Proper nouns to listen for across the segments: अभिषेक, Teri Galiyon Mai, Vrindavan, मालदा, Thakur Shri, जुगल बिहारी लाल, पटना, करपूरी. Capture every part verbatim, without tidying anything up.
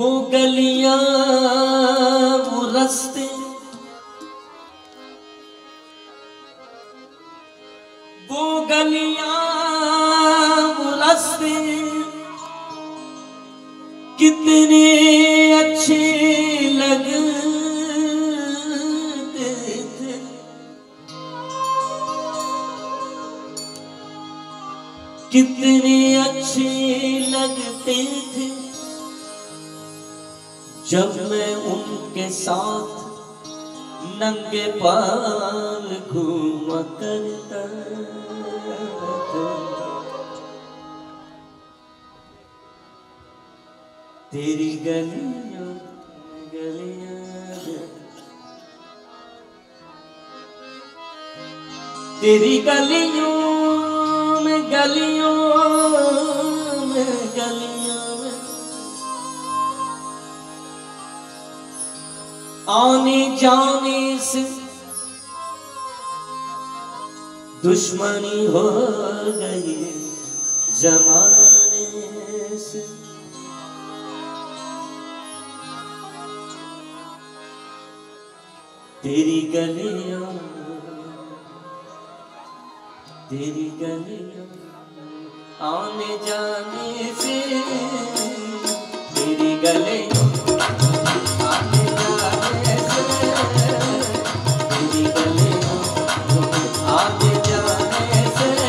वो गलियां वो रस्ते वो गलियां वो रस्ते कितने अच्छे लगते थे। कितने अच्छे लगते थे जब मैं उनके साथ नंगे पांव घूमा करता था। तेरी गलियों गलियां तेरी गलियों में गलियों में गलियों आने जाने से दुश्मनी हो गई जमाने से। तेरी गलियों तेरी गलियों आने जाने से तेरी गलियों तेरी गलियों में आने जाने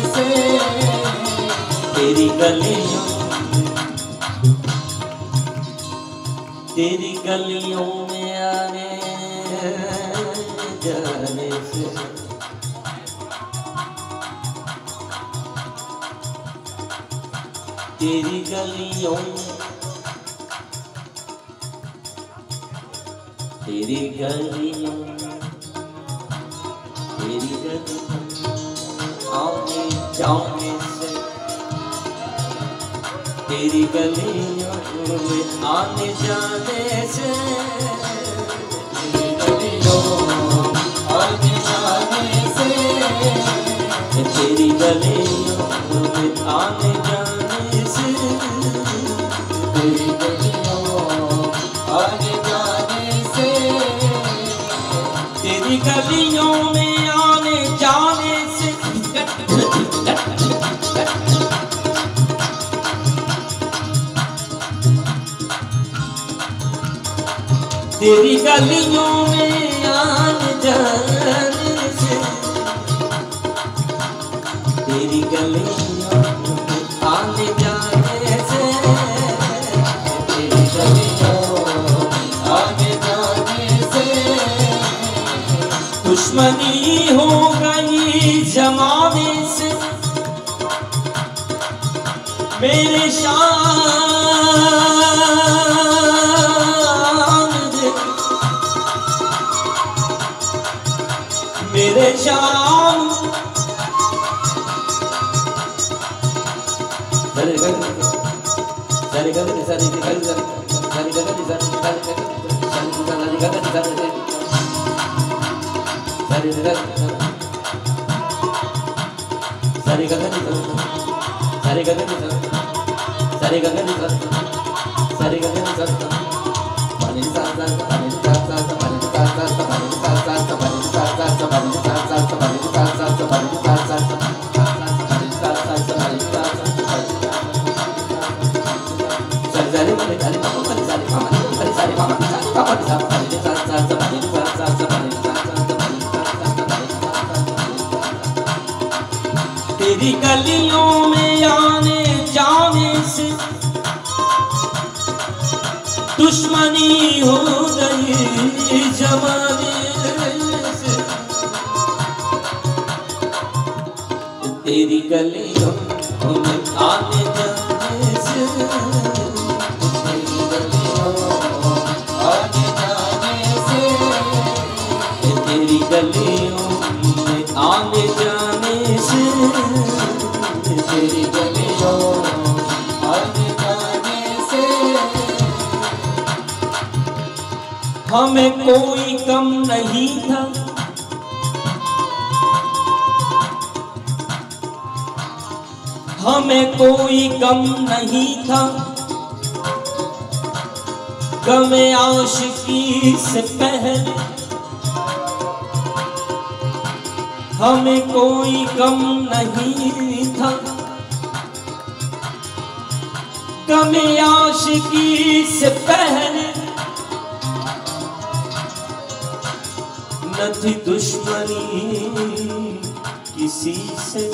से। तेरी गलियों तेरी गलियों तेरी गलियों आने जाने से तेरी गलियों आने जाने से तेरी गलियों आने जाने से तेरी गलियों आने जाने से तेरी गलियों आने जाने से तेरी गलियों में आने जाने से तेरी गलियों में आने जाने से तेरी गलियों में आने जाने से तेरी गलियों आने जाने से दुश्मनी हो गई जमाने से। मेरे शान मेरे शाम सारे गल सारे गल सारे गल सारे गल सारे गल सारे गल तेरी गलियों में आने जाने से दुश्मनी हो गई जमाने से। तेरी गलियों में आने जाने से गलियों में आने जाने से तेरी गलियों आने जाने से हमें कोई कम नहीं था। हमें कोई गम नहीं था, गमे आशिकी से पहले हमें कोई गम नहीं था, गमे आशिकी से पहले न थी दुश्मनी किसी से,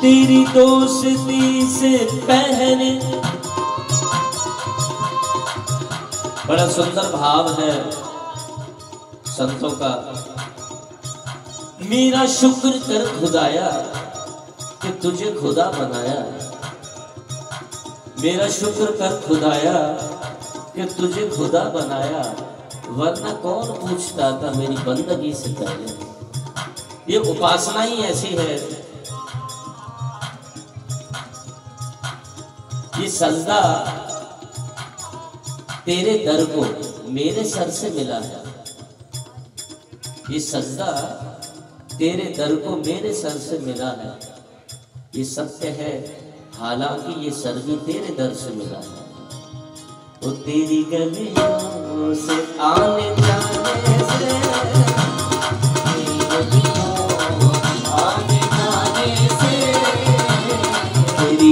तेरी दोस्ती से पहले। बड़ा सुंदर भाव है संतों का। मेरा शुक्र कर खुदाया कि तुझे खुदा बनाया, मेरा शुक्र कर खुदाया कि तुझे खुदा बनाया, वरना कौन पूछता था मेरी बंदगी से पहले। ये उपासना ही ऐसी है, ये सजदा तेरे दर को मेरे सर से मिला है, ये सजदा तेरे दर को मेरे सर से मिला है, ये सत्य है हालांकि ये सर भी तेरे दर से मिला है। वो तेरी गलियों से आने जाने से, तेरी गलियों गलियों में आने जाने से, तेरी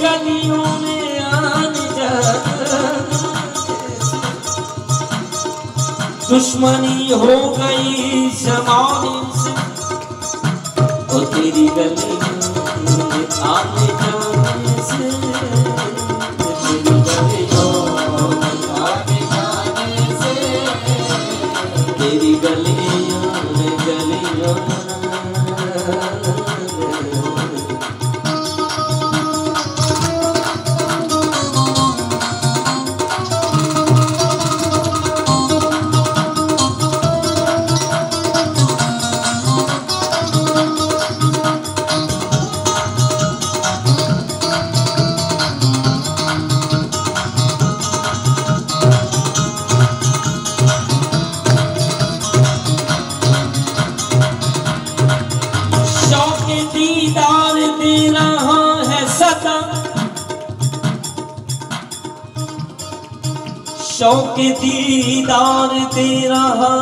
गलियों में आने जाने से दुश्मनी हो गई जमाने से। ओ तेरी गलियों में आने जाने से, तेरी गलियों में गलियों शौक दीदार दे रहा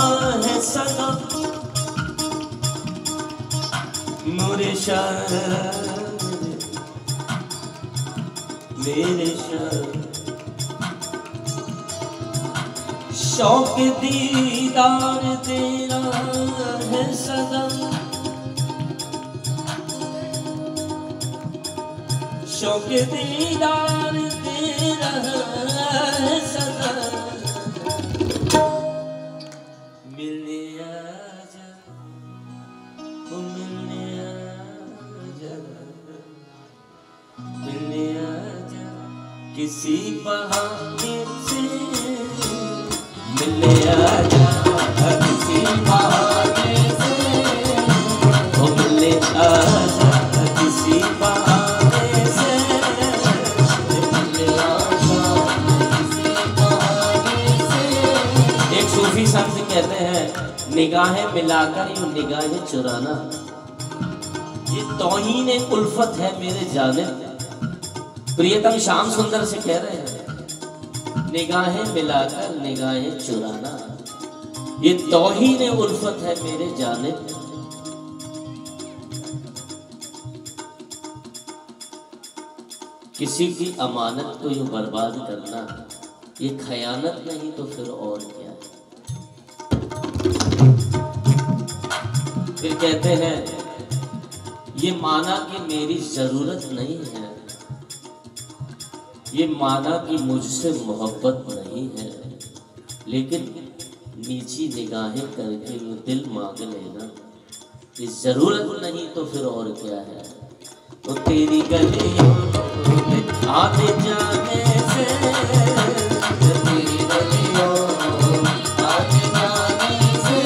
है सदा, मेरे शाह मेरे शाह, शौक दीदार दे रहा है सदा, शौक दीदार दे रहा है सदा। किसी बहाने से मिले आजा, किसी बहाने से ओ मिले आजा, किसी बहाने से मिले आजा, किसी बहाने से। एक सूफी संत कहते हैं, निगाहें मिलाकर यूं निगाहें चुराना, ये तौहीन उल्फत है मेरे जानिब। प्रियतम श्याम सुंदर से कह रहे हैं, निगाहें मिलाकर निगाहें चुराना, ये तौहीन उल्फत है मेरे जानिब। किसी की अमानत को यूं बर्बाद करना, ये खयानत नहीं तो फिर और क्या। फिर कहते हैं, ये माना कि मेरी जरूरत नहीं है, ये माना कि मुझसे मोहब्बत नहीं है, लेकिन नीची निगाहें करके वो दिल मांग लेना, ये जरूरत नहीं तो फिर और क्या है। तो तेरी गलियों में आने जाने से, तेरी गलियों में आने जाने से,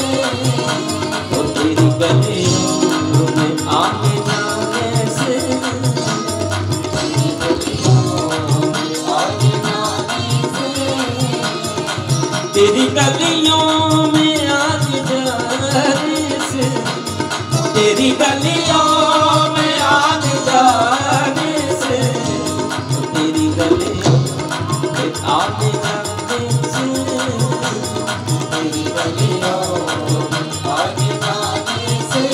तेरी गलियों में आज जाने से, तेरी गलियों में आज जाने से, तेरी गलियों में आज जाने से,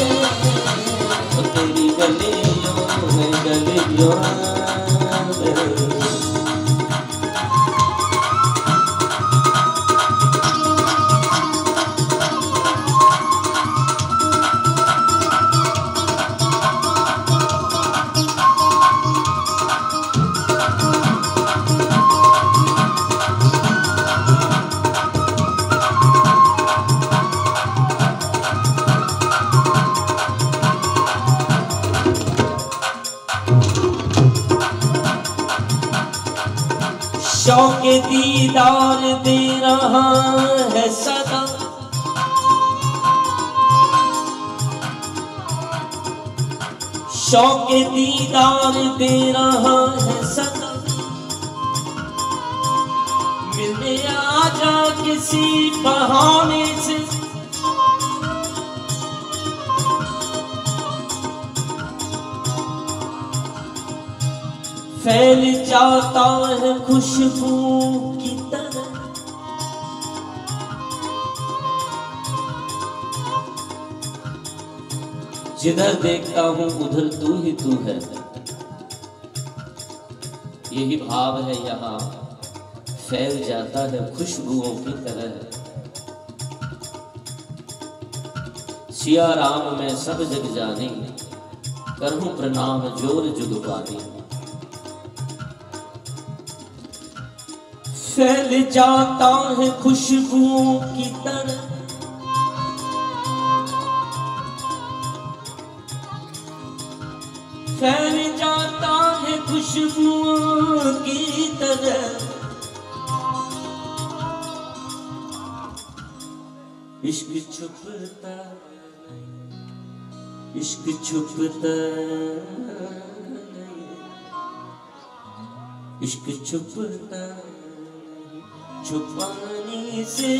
तेरी गलियों में गलियों। शौक दीदार दे रहा है सदा, शौक दीदार दे रहा है सदा, मिलने आजा किसी बहाने से, फैल जाता है खुशबू की तरह, जिधर देखता हूं उधर तू ही तू है। यही भाव है यहाँ, फैल जाता है खुशबुओं की तरह। सिया राम में सब जग जानी, करूं प्रणाम जोर जुग पानी। फैल जाता है खुशबुओं की तरह, फैल जाता है खुशबुओं की तरह। इश्क छुपता, इश्क छुपता, इश्क छुपता छुपाने से,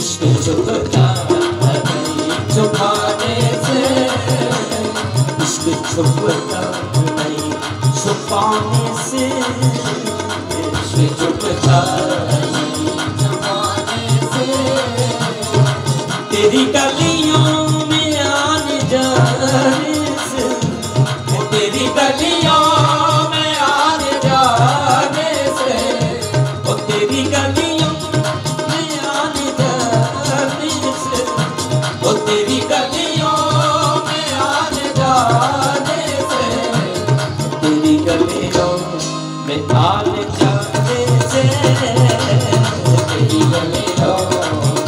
इश्क छुपता है छुपाने से, इश्क छुपता है छुपाने से, इश्क छुपता है छुपाने से, तेरी गलियों में आने जाने से, तेरी गलियों में आने जाने से, तेरी गलियों में आने जाने से, वो तेरी गलियों में आने जाने से, तेरी गलियों में आने जाने से, तेरी गलियों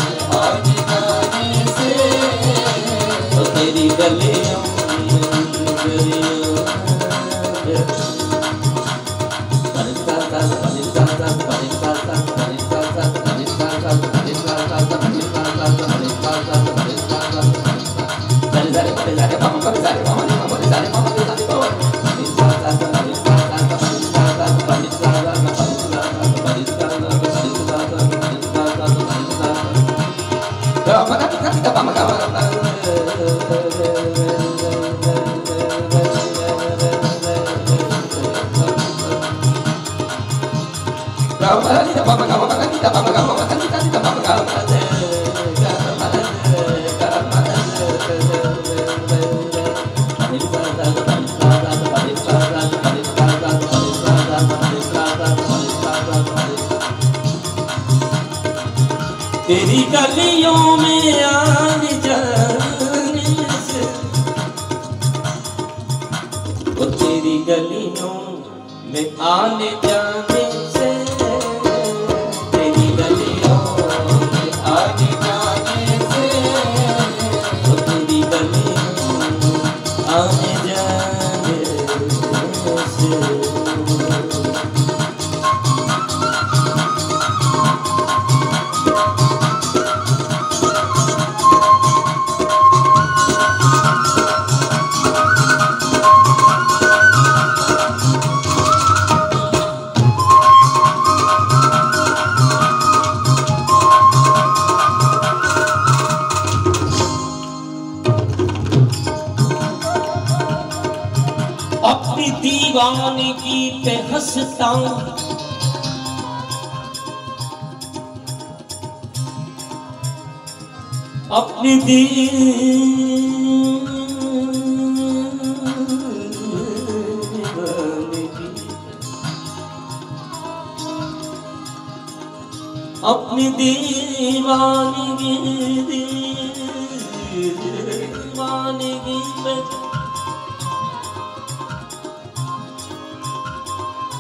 में आने जाने से, वो तेरी गलियों तेरी गलियों में आने जाने से, वो तेरी गलियों में आने जाने से, तेरी गलियों में आने जाने से, वो तेरी गलियों में आने जाने से। पानी की पे हंसता अपनी दीन अपनी दीवानगी दीवानगी पे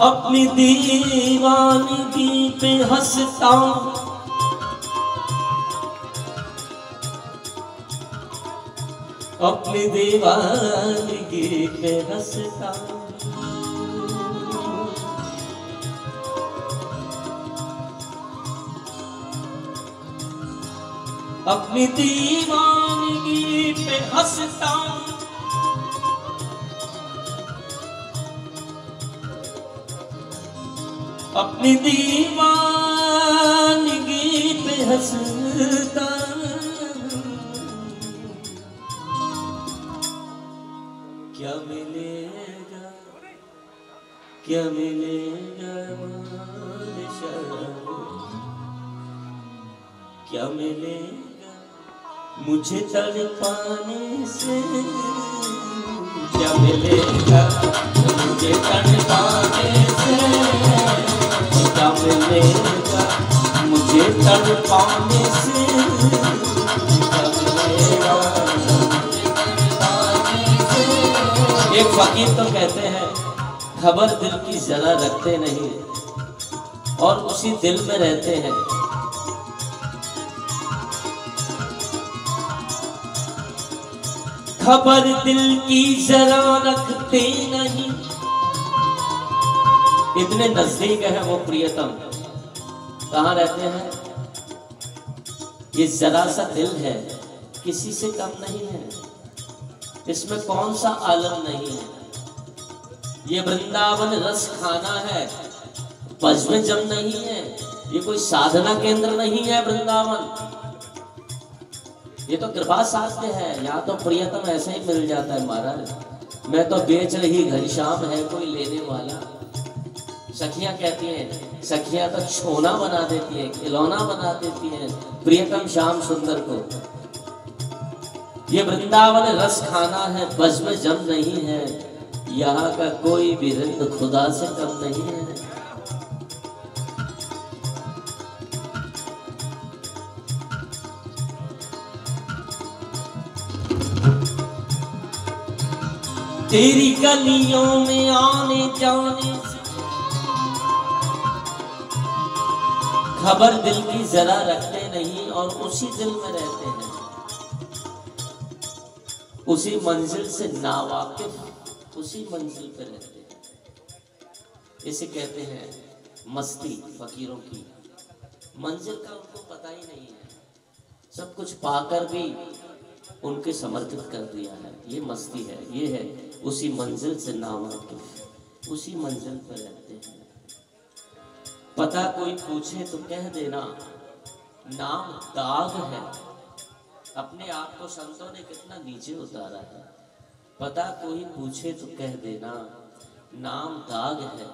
अपनी दीवानगी पे हंसता अपनी दीवानगी पे हंसता अपनी दीवानगी पे हंसता अपनी दीवानगी पे हंसता क्या मिलेगा क्या मिलेगा क्या मिलेगा मुझे तड़पाने से क्या मिलेगा मुझे तड़पाने से क्या मिलेगा मुझे तड़पाने से क्या मिलेगा एक फकीर तो कहते हैं खबर दिल की जरा रखते नहीं और उसी दिल में रहते हैं। खबर दिल की जरा रखते नहीं इतने नजदीक है वो प्रियतम कहाँ रहते हैं। ये जरा सा दिल है किसी से कम नहीं है इसमें कौन सा आलम नहीं है। ये वृंदावन रस खाना है बज में जम नहीं है। ये कोई साधना केंद्र नहीं है वृंदावन, ये तो कृपा साध्य है। यहाँ तो प्रियतम ऐसे ही मिल जाता है। महाराज मैं तो बेच रही घनश्याम है कोई लेने वाला। सखियाँ कहती हैं, सखियाँ तो छोना बना देती हैं, खिलौना बना देती हैं प्रियतम श्याम सुंदर को। ये वृंदावन रस खाना है बज में जम नहीं है। यहाँ का कोई भी रिंद खुदा से कम नहीं है। तेरी गलियों में आने जाने से खबर दिल की जरा रखते नहीं और उसी दिल में रहते हैं। उसी मंजिल से नावाकिफ उसी मंजिल पर रहते हैं। इसे कहते हैं मस्ती फकीरों की। मंजिल का उनको पता ही नहीं है। सब कुछ पाकर भी उनके समर्पित कर दिया है। ये मस्ती है, ये है उसी मंजिल से नावाकिफ उसी मंजिल पर रहते हैं। पता कोई पूछे तो कह देना नाम दाग है। अपने आप को संतों ने कितना नीचे उतारा है। पता कोई पूछे तो कह देना नाम दाग है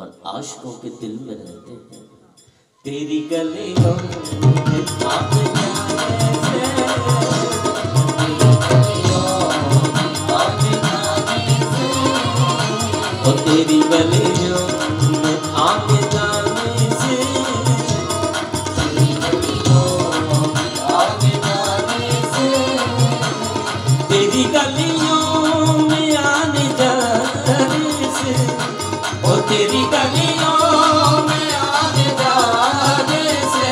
और आशिकों के दिल में रहते हैं। तेरी गलियों में तेरी गलियों में आने जाने से तेरी गलियों में आने जाने से तेरी गलियों में आने जाने से और तेरी गलियों में आने जाने से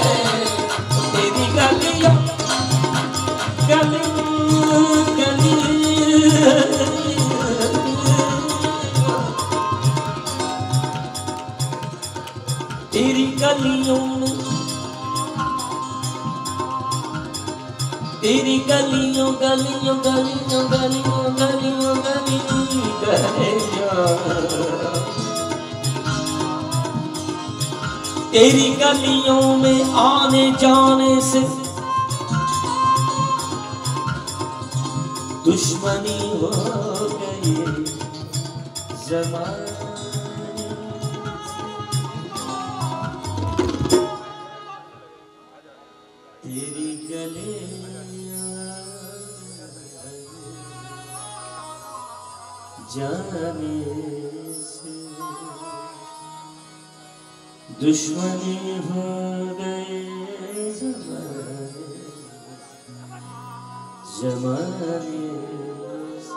तेरी गलियों गलियों गलियों तेरी गलियों गलियों गलियों गलियों गलियों गलियों तेरी गलियों में आने जाने से दुश्मनी हो गई जमाने जाने से दुश्मनी हो गए जमाने से।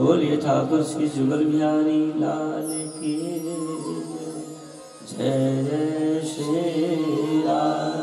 बोलिए ठाकुर श्री जुगल बिहारी लाल की जय। जय श्री राम।